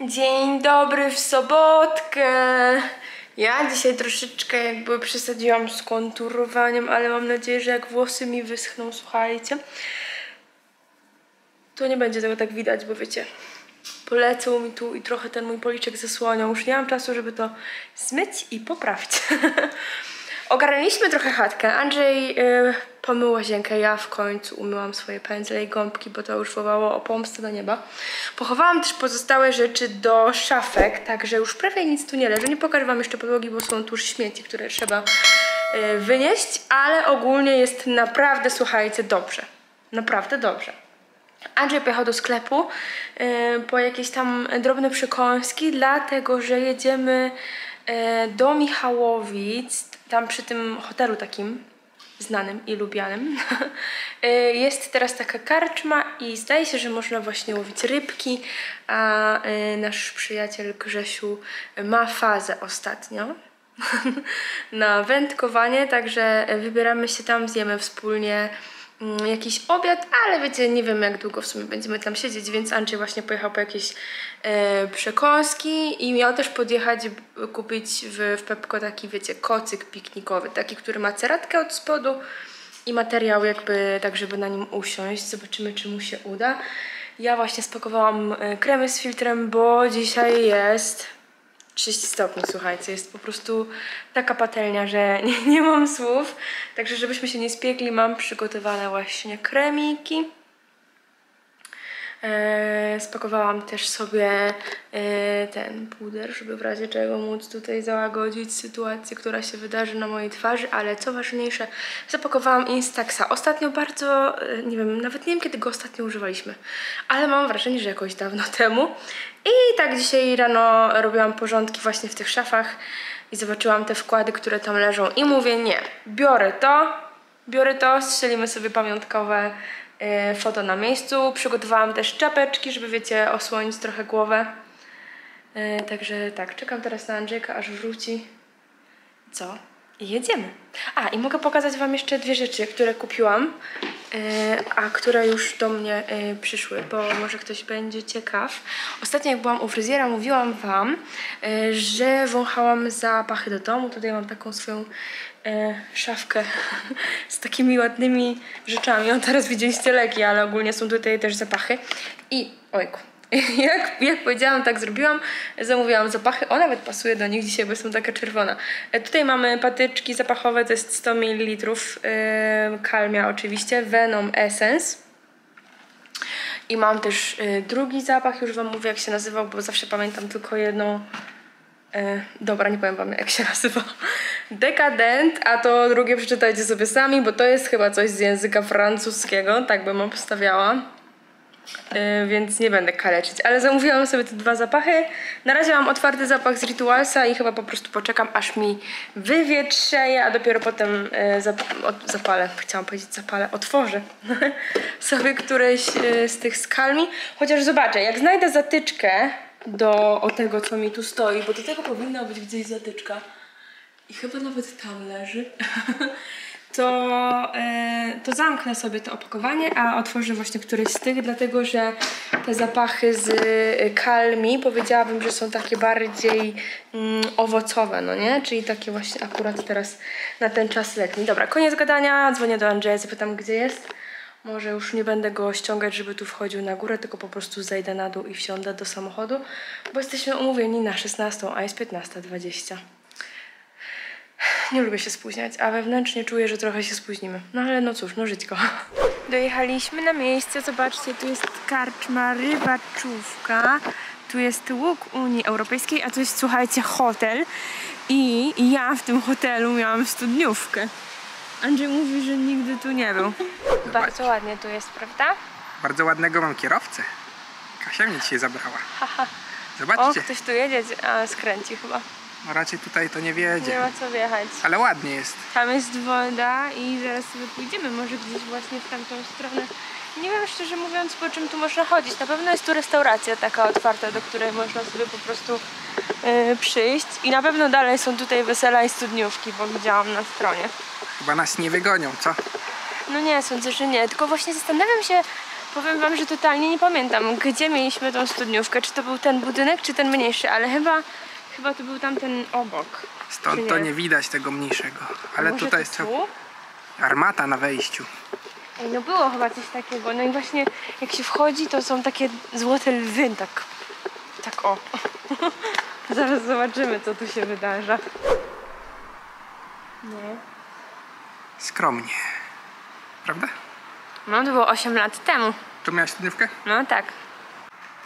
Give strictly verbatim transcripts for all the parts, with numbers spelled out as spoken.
Dzień dobry w sobotkę. Ja dzisiaj troszeczkę jakby przesadziłam z konturowaniem, ale mam nadzieję, że jak włosy mi wyschną, słuchajcie, to nie będzie tego tak widać, bo wiecie, polecał mi tu i trochę ten mój policzek zasłonią. Już nie mam czasu, żeby to zmyć i poprawić. Ogarnęliśmy trochę chatkę. Andrzej yy, pomył łazienkę, ja w końcu umyłam swoje pędzle i gąbki, bo to już wołało o pomstę do nieba. Pochowałam też pozostałe rzeczy do szafek, także już prawie nic tu nie leży. Nie pokażę wam jeszcze podłogi, bo są tu już śmieci, które trzeba yy, wynieść, ale ogólnie jest naprawdę, słuchajcie, dobrze. Naprawdę dobrze. Andrzej pojechał do sklepu yy, po jakieś tam drobne przekąski, dlatego że jedziemy yy, do Michałowic. Tam przy tym hotelu takim znanym i lubianym jest teraz taka karczma i zdaje się, że można właśnie łowić rybki, a nasz przyjaciel Grzesiu ma fazę ostatnio na wędkowanie, także wybieramy się tam, zjemy wspólnie jakiś obiad, ale wiecie, nie wiem jak długo w sumie będziemy tam siedzieć, więc Andrzej właśnie pojechał po jakieś e, przekąski i miał też podjechać kupić w, w Pepco taki, wiecie, kocyk piknikowy, taki, który ma ceratkę od spodu i materiał jakby tak, żeby na nim usiąść. Zobaczymy, czy mu się uda. Ja właśnie spakowałam kremy z filtrem, bo dzisiaj jest trzydzieści stopni, słuchajcie, jest po prostu taka patelnia, że nie, nie mam słów. Także żebyśmy się nie spiekli, mam przygotowane właśnie kremiki. Eee, spakowałam też sobie eee, ten puder, żeby w razie czego móc tutaj załagodzić sytuację, która się wydarzy na mojej twarzy, ale co ważniejsze, zapakowałam Instaxa. Ostatnio bardzo, nie wiem, nawet nie wiem kiedy go ostatnio używaliśmy, ale mam wrażenie, że jakoś dawno temu. I tak dzisiaj rano robiłam porządki właśnie w tych szafach i zobaczyłam te wkłady, które tam leżą i mówię nie, biorę to, biorę to, strzelimy sobie pamiątkowe foto na miejscu. Przygotowałam też czapeczki, żeby wiecie, osłonić trochę głowę. Yy, także tak, czekam teraz na Andrzejka, aż wróci. Co? I jedziemy. A, i mogę pokazać wam jeszcze dwie rzeczy, które kupiłam, yy, a które już do mnie yy, przyszły, bo może ktoś będzie ciekaw. Ostatnio jak byłam u fryzjera, mówiłam wam, yy, że wąchałam zapachy do domu. Tutaj mam taką swoją szafkę z takimi ładnymi rzeczami. O, teraz widzieliście leki, ale ogólnie są tutaj też zapachy. I ojku, jak, jak powiedziałam, tak zrobiłam. Zamówiłam zapachy. O, nawet pasuje do nich dzisiaj, bo są taka czerwona. Tutaj mamy patyczki zapachowe, to jest sto mililitrów. Kalmia oczywiście, Venom Essence. I mam też drugi zapach, już wam mówię jak się nazywał, bo zawsze pamiętam tylko jedną. E, dobra, nie powiem wam jak się nazywa. Dekadent, a to drugie przeczytajcie sobie sami, bo to jest chyba coś z języka francuskiego, tak bym obstawiała, e, więc nie będę kaleczyć, ale zamówiłam sobie te dwa zapachy. Na razie mam otwarty zapach z Ritualsa i chyba po prostu poczekam aż mi wywietrzeje, a dopiero potem e, zap od, zapalę, chciałam powiedzieć zapalę, otworzę sobie któreś e, z tych skalmi, chociaż zobaczę, jak znajdę zatyczkę do o tego, co mi tu stoi, bo do tego powinna być gdzieś zatyczka i chyba nawet tam leży, to, yy, to zamknę sobie to opakowanie, a otworzę właśnie któryś z tych, dlatego że te zapachy z Kalmi powiedziałabym, że są takie bardziej mm, owocowe, no nie? Czyli takie właśnie akurat teraz na ten czas letni. Dobra, koniec gadania, dzwonię do Andrzeja, zapytam gdzie jest. Może już nie będę go ściągać, żeby tu wchodził na górę, tylko po prostu zejdę na dół i wsiądę do samochodu, bo jesteśmy umówieni na szesnastą, a jest piętnasta dwadzieścia. Nie lubię się spóźniać, a wewnętrznie czuję, że trochę się spóźnimy. No ale no cóż, no żyćko. Dojechaliśmy na miejsce, zobaczcie, tu jest karczma Rybaczówka, tu jest łuk Unii Europejskiej, a tu jest, słuchajcie, hotel i ja w tym hotelu miałam studniówkę. Andrzej mówi, że nigdy tu nie był. Zobaczcie. Bardzo ładnie tu jest, prawda? Bardzo ładnego mam kierowcę. Kasia mnie dzisiaj zabrała. Zobaczcie. O, ktoś tu jedzie, a skręci chyba. No raczej tutaj to nie wjedzie. Nie ma co wjechać. Ale ładnie jest. Tam jest woda i zaraz sobie pójdziemy może gdzieś właśnie w tamtą stronę. Nie wiem szczerze mówiąc, po czym tu można chodzić. Na pewno jest tu restauracja taka otwarta, do której można sobie po prostu yy, przyjść. I na pewno dalej są tutaj wesela i studniówki, bo widziałam na stronie. Chyba nas nie wygonią, co? No nie, sądzę, że nie. Tylko właśnie zastanawiam się, powiem wam, że totalnie nie pamiętam, gdzie mieliśmy tą studniówkę, czy to był ten budynek, czy ten mniejszy, ale chyba, chyba to był tamten obok. Stąd nie? to nie widać tego mniejszego, ale Może tutaj jest cała armata na wejściu. Ej, no było chyba coś takiego, no i właśnie jak się wchodzi, to są takie złote lwy, tak, tak o. Zaraz zobaczymy, co tu się wydarza. Nie. Skromnie. Prawda? No to było osiem lat temu. Tu miałaś studniówkę? No tak.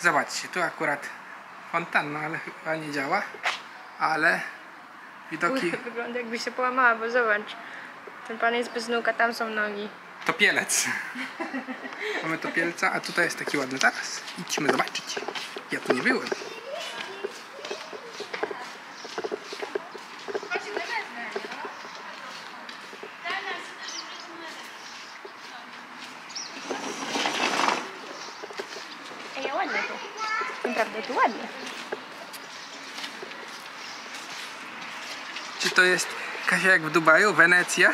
Zobaczcie, tu akurat fontanna, ale chyba nie działa. Ale widoki... Uch, wygląda jakby się połamała, bo zobacz. Ten pan jest bez nóg, a tam są nogi. Topielec. Mamy topielca, a tutaj jest taki ładny taras. Idźmy zobaczyć. Ja tu nie byłem. To jest, Kasia, jak w Dubaju, Wenecja.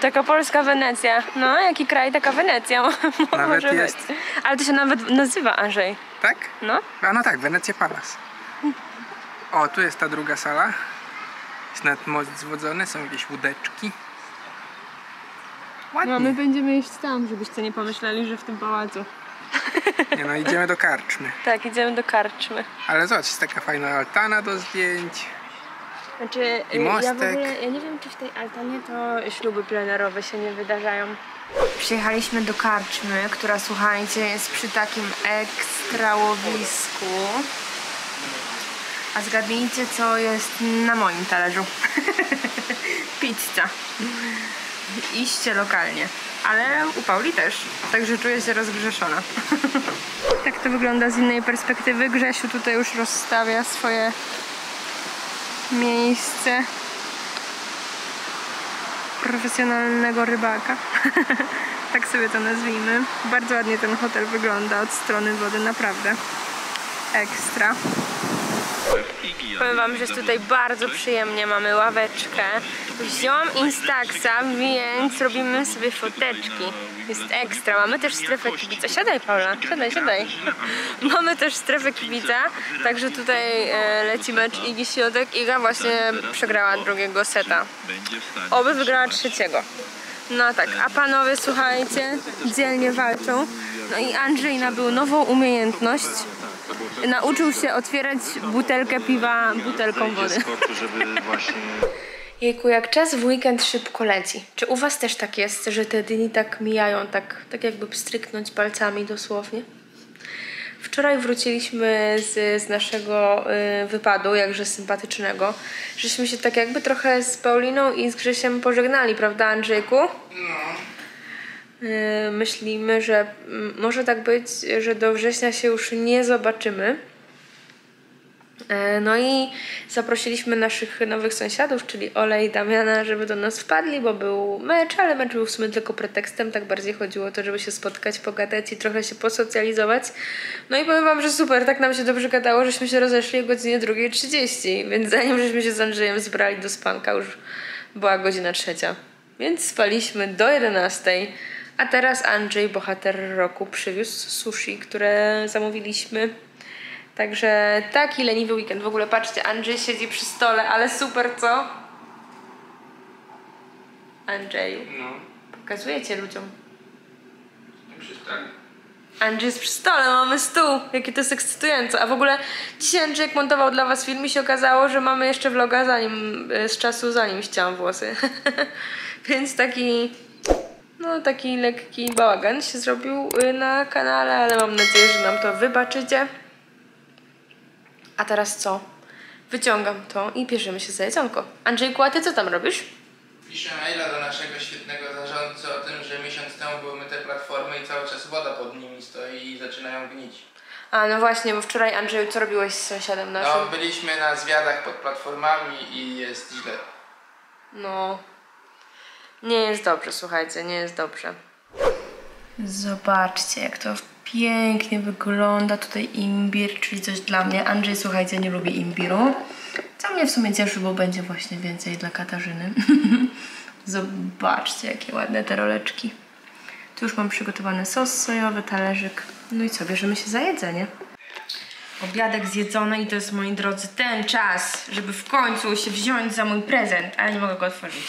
Taka polska Wenecja. No, jaki kraj, taka Wenecja. Nawet może jest. Być. Ale to się nawet nazywa, Andrzej. Tak? No. A no tak, Wenecja Palace. O, tu jest ta druga sala. Jest nawet most zwodzony, są jakieś łódeczki. Ładnie. No, my będziemy iść tam, żebyście nie pomyśleli, że w tym pałacu. Nie no, idziemy do karczmy. Tak, idziemy do karczmy. Ale zobacz, jest taka fajna altana do zdjęć. Znaczy, I mostek. Ja, w ogóle, ja nie wiem, czy w tej altanie to śluby plenerowe się nie wydarzają. Przyjechaliśmy do karczmy, która, słuchajcie, jest przy takim ekstra łowisku. A zgadnijcie, co jest na moim talerzu. Pizza. Iście lokalnie. Ale u Pauli też, także czuję się rozgrzeszona. Tak to wygląda z innej perspektywy. Grzesiu tutaj już rozstawia swoje... miejsce profesjonalnego rybaka. Tak sobie to nazwijmy. Bardzo ładnie ten hotel wygląda od strony wody, naprawdę ekstra. Powiem wam, że jest tutaj bardzo przyjemnie, mamy ławeczkę. Wziąłam Instaxa, więc robimy sobie foteczki. Jest ekstra, mamy też strefę kibica. Siadaj, Paula, siadaj, siadaj. Mamy też strefę kibica, także tutaj leci mecz Igi Świątek. Iga właśnie przegrała drugiego seta. Oby wygrała trzeciego. No tak, a panowie, słuchajcie, dzielnie walczą. No i Andrzej nabył nową umiejętność. Nauczył się otwierać butelkę piwa butelką wody. Jejku, jak czas w weekend szybko leci. Czy u was też tak jest, że te dni tak mijają, tak, tak jakby pstryknąć palcami dosłownie? Wczoraj wróciliśmy z, z naszego y, wypadu, jakże sympatycznego. Żeśmy się tak jakby trochę z Pauliną i z Grzesiem pożegnali, prawda, Andrzejku? No. Myślimy, że może tak być, że do września się już nie zobaczymy. No i zaprosiliśmy naszych nowych sąsiadów, czyli Ole i Damiana, żeby do nas wpadli, bo był mecz, ale mecz był w sumie tylko pretekstem, tak bardziej chodziło o to, żeby się spotkać, pogadać i trochę się posocjalizować. No i powiem wam, że super, tak nam się dobrze gadało, żeśmy się rozeszli o godzinie drugiej trzydzieści, więc zanim żeśmy się z Andrzejem zbrali do spanka, już była godzina trzecia. Więc spaliśmy do jedenastej. A teraz Andrzej, bohater roku, przywiózł sushi, które zamówiliśmy. Także taki leniwy weekend. W ogóle patrzcie, Andrzej siedzi przy stole, ale super, co? Andrzeju, no. Pokazujecie ludziom. Andrzej jest przy stole, mamy stół. Jakie to jest ekscytujące. A w ogóle dzisiaj Andrzej montował dla was film i się okazało, że mamy jeszcze vloga zanim, z czasu, zanim ścięłam włosy. Więc taki... No, taki lekki bałagan się zrobił na kanale, ale mam nadzieję, że nam to wybaczycie. A teraz co? Wyciągam to i bierzemy się za jedzonko. Andrzejku, a ty co tam robisz? Piszę maila do naszego świetnego zarządcy o tym, że miesiąc temu były myte platformy i cały czas woda pod nimi stoi i zaczynają gnić. A no właśnie, bo wczoraj, Andrzeju, co robiłeś z sąsiadem naszym? No, byliśmy na zwiadach pod platformami i jest źle. No... Nie jest dobrze, słuchajcie, nie jest dobrze. Zobaczcie, jak to pięknie wygląda. Tutaj imbir, czyli coś dla mnie. Andrzej, słuchajcie, nie lubi imbiru. Co mnie w sumie cieszy, bo będzie właśnie więcej dla Katarzyny. Zobaczcie, jakie ładne te roleczki. Tu już mam przygotowany sos sojowy, talerzyk. No i co, bierzemy się za jedzenie. Obiadek zjedzony i to jest, moi drodzy, ten czas, żeby w końcu się wziąć za mój prezent, ale nie mogę go otworzyć.